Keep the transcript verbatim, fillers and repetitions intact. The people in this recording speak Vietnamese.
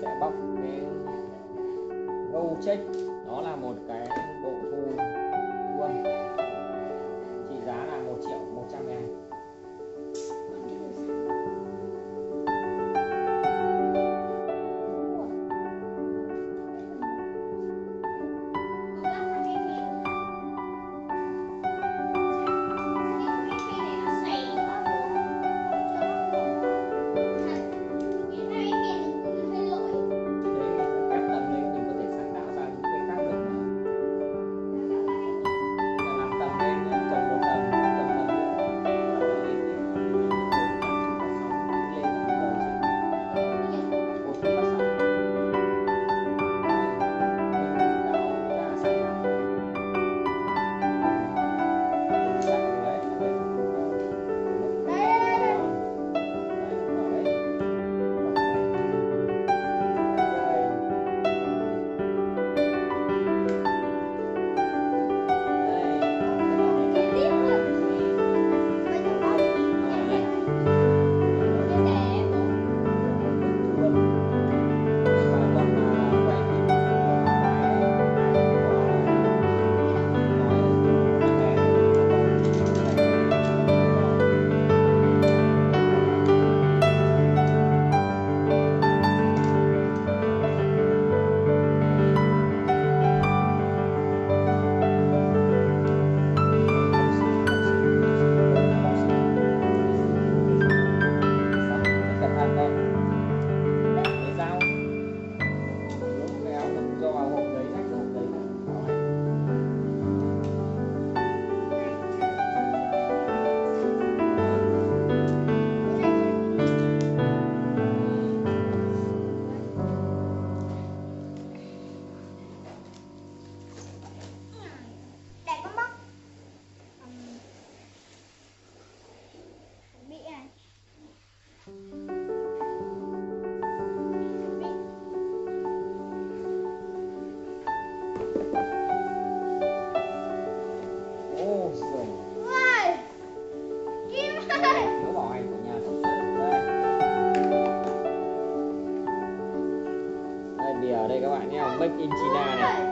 sẽ bóc cái go check, đó là một cái bộ thu quân trị giá là một triệu một trăm ngàn. Ở đây các bạn nhé, Make in China này.